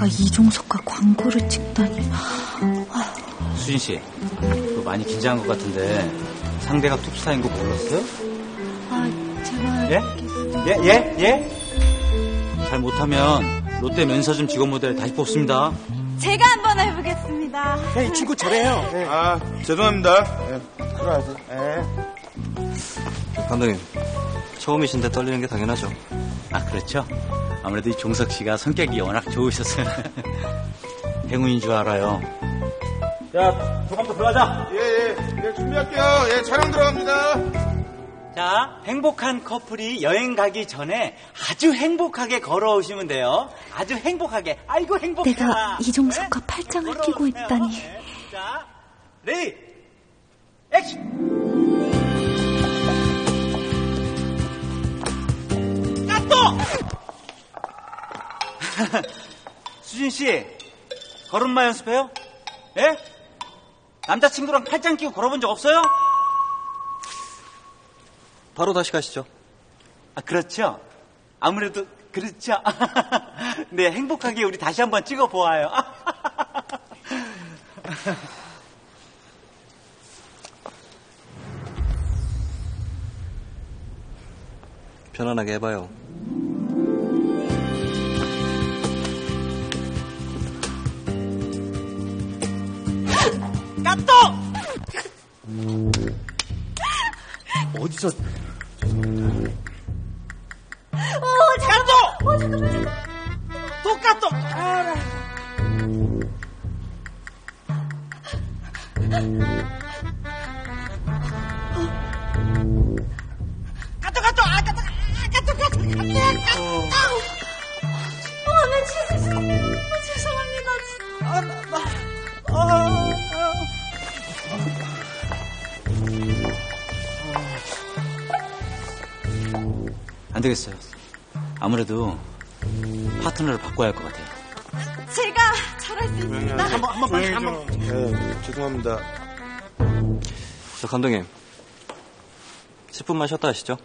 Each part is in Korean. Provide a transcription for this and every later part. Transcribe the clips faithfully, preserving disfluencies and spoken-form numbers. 제가 이종석과 광고를 찍다니. 수진 씨, 너 많이 긴장한 것 같은데 상대가 톱스타인 거 몰랐어요? 아, 제가... 예? 예? 예? 예? 잘 못하면 롯데 면세점 직원 모델 다시 뽑습니다. 제가 한번 해보겠습니다. 네, 이 친구 잘해요. 네. 아, 죄송합니다. 네. 들어가세요. 네. 감독님, 처음이신데 떨리는 게 당연하죠. 아, 그렇죠? 아무래도 이 종석 씨가 성격이 워낙 좋으셨어요. 행운인 줄 알아요. 자, 조감독 들어가자. 예, 예. 예, 준비할게요. 예, 촬영 들어갑니다. 자, 행복한 커플이 여행 가기 전에 아주 행복하게 걸어오시면 돼요. 아주 행복하게. 아이고, 행복해. 내가 이종석과 네? 팔짱을 걸어오세요. 끼고 있다니. 네. 자, 레이, 액션! 수진씨, 걸음마 연습해요? 예? 남자친구랑 팔짱 끼고 걸어본 적 없어요? 바로 다시 가시죠. 아, 그렇죠? 아무래도 그렇죠? 네, 행복하게 우리 다시 한번 찍어보아요. 편안하게 해봐요. 까똑! 어디서? 오, 잠깐만! 또 까똑! 아, 까똑, 까똑! 아, 까똑! 까똑, 까똑! 까똑! 아, 네, 죄송합니다. 아, 나, 나, 아. 안 되겠어요. 아무래도 파트너를 바꿔야 할 것 같아요. 제가 잘할 수 있습니다. 한번 한번 한번. 네, 죄송합니다. 저 감독님, 십 분만 쉬었다 하시죠.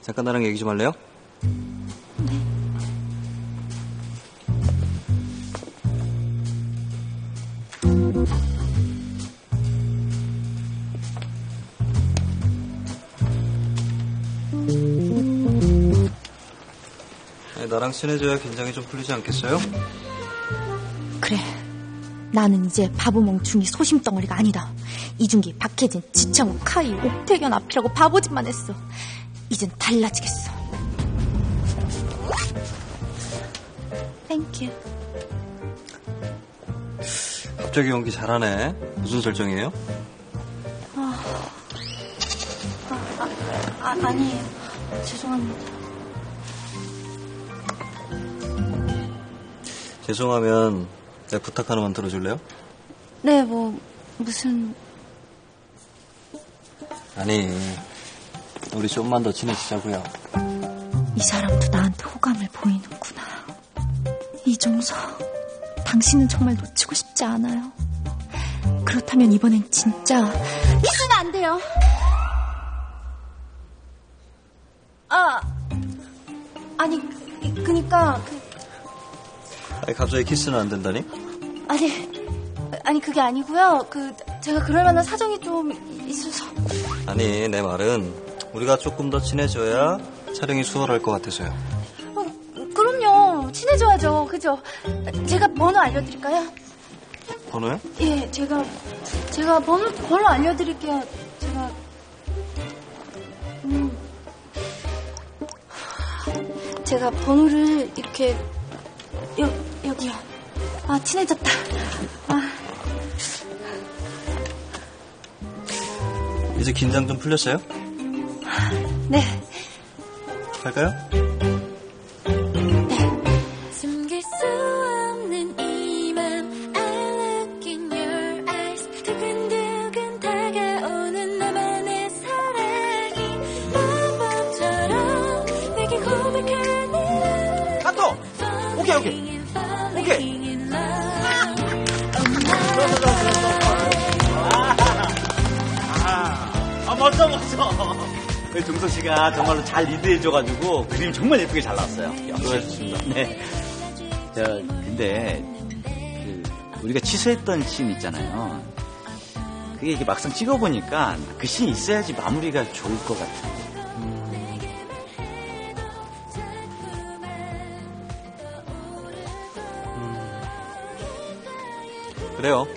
잠깐 나랑 얘기 좀 할래요? 네. 나랑 친해져야 긴장이 좀 풀리지 않겠어요? 그래, 나는 이제 바보 멍충이 소심덩어리가 아니다. 이준기, 박혜진, 지창욱, 카이, 옥태견 앞이라고 바보짓만 했어. 이젠 달라지겠어. 땡큐. 갑자기 연기 잘하네. 무슨 설정이에요? 아, 아, 아, 아 아니에요. 죄송합니다. 죄송하면 내 부탁 하나만 들어줄래요? 네, 뭐 무슨... 아니, 우리 좀만 더 친해지자고요. 이 사람도 나한테 호감을 보이는구나. 이종석, 당신은 정말 놓치고 싶지 않아요. 그렇다면 이번엔 진짜... 이순 안 돼요. 아, 아니, 그니까... 아니, 갑자기 키스는 안 된다니? 아니, 아니 그게 아니고요. 그 제가 그럴 만한 사정이 좀 있어서. 아니, 내 말은 우리가 조금 더 친해져야 촬영이 수월할 것 같아서요. 어, 그럼요, 친해져야죠, 그죠? 제가 번호 알려드릴까요? 번호요? 예, 제가 제가 번호 번호 알려드릴게요. 제가 음, 제가 번호를 이렇게. 여, 여기요. 아, 친해졌다. 아. 이제 긴장 좀 풀렸어요? 네. 갈까요? 네. 숨길 수 없는 이 맘 I look in your eyes 두근두근 다가오는 나만의 사랑이 마법처럼 내게 고백하는 까또! 오케이, 오케이. 오케이. 아! 좋았어, 좋았어. 아, 아, 멋져, 멋져. 종석 씨가 정말로 잘 리드해줘가지고 그림 정말 예쁘게 잘 나왔어요. 수고하셨습니다. 네. 저 근데 그 우리가 취소했던 씬 있잖아요. 그게 이게 막상 찍어보니까 그 씬이 있어야지 마무리가 좋을 것 같아요. 그래요.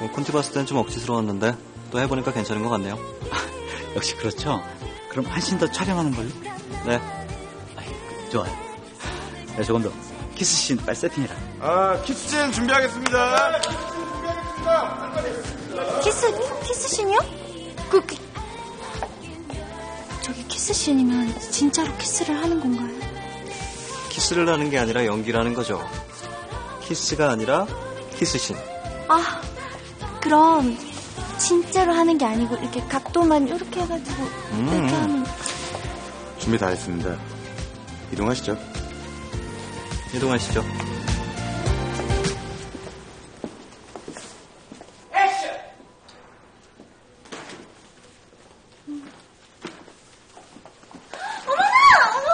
뭐, 콘티 봤을 땐 좀 억지스러웠는데 또 해보니까 괜찮은 것 같네요. 역시 그렇죠. 그럼 한씬 더 촬영하는 걸로? 네. 아이, 좋아요. 네, 조금 더 키스씬 빨리 세팅해라. 아, 키스씬 준비하겠습니다. 네, 키스씬 준비하겠습니다. 키스, 키스씬이요? 그, 그, 저기 키스씬이면 진짜로 키스를 하는 건가요? 키스를 하는 게 아니라 연기라는 거죠. 키스가 아니라 키스씬. 아, 그럼 진짜로 하는 게 아니고 이렇게 각도만 이렇게 해가지고 음. 이렇게 하는. 준비 다 했습니다. 이동하시죠. 이동하시죠. 액션. 음. 어머나, 어머.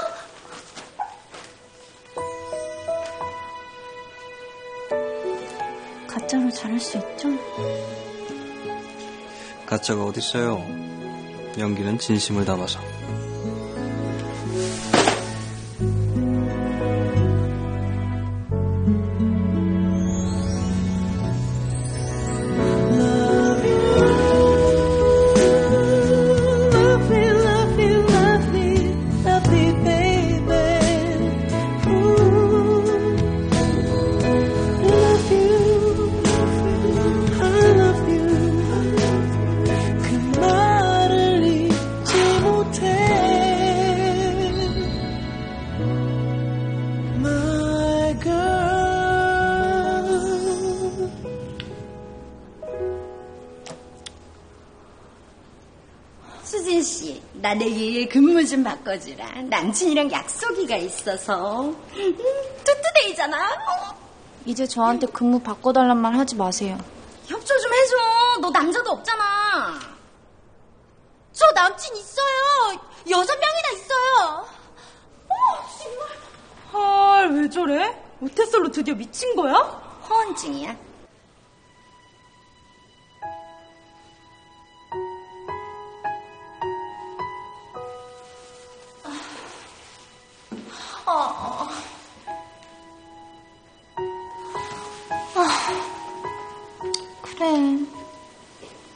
가짜로 잘할 수 있죠? 가짜가 어딨어요. 연기는 진심을 담아서. 수진씨, 나 내일 근무 좀 바꿔주라. 남친이랑 약속이가 있어서. 음, 투투데이잖아. 이제 저한테 근무 바꿔달란 말 하지 마세요. 협조 좀 해줘. 너 남자도 없잖아. 저 남친 있어요. 여섯 명이나 있어요. 어, 정말. 헐, 왜 저래? 모태솔로 드디어 미친 거야? 허언증이야. 아, 그래.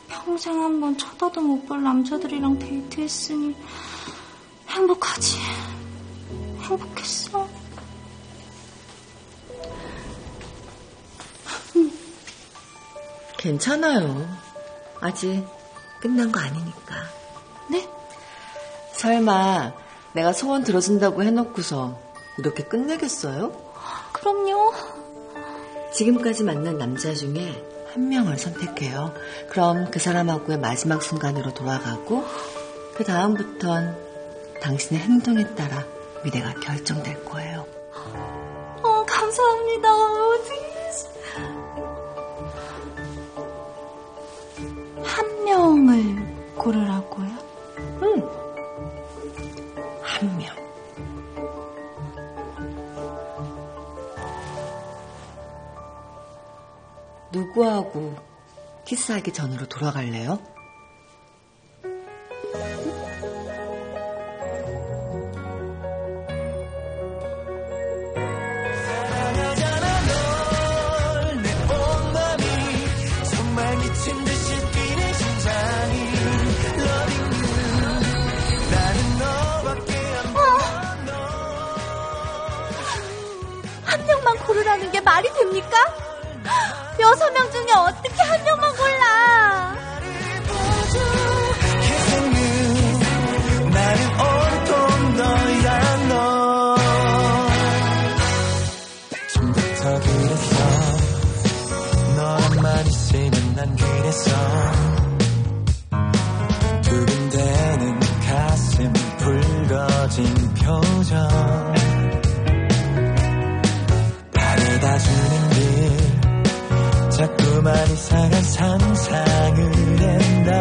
평생 한번 쳐다도 못 볼 남자들이랑 데이트했으니 행복하지. 행복했어. 응. 괜찮아요. 아직 끝난 거 아니니까. 네? 설마 내가 소원 들어준다고 해놓고서 이렇게 끝내겠어요? 그럼요. 지금까지 만난 남자 중에 한 명을 선택해요. 그럼 그 사람하고의 마지막 순간으로 돌아가고 그 다음부턴 당신의 행동에 따라 미래가 결정될 거예요. 어, 감사합니다. 한 명을 고르라고요? 응. 한 명. 누구하고 키스하기 전으로 돌아갈래요? 어. 한 명만 고르라는 게 말이 됩니까? 여섯 명 중에 어떻게 한 명만 골라? 두근대는 가슴 붉어진 표정 바래다 주는 길 자꾸만 이상한 상상을 했나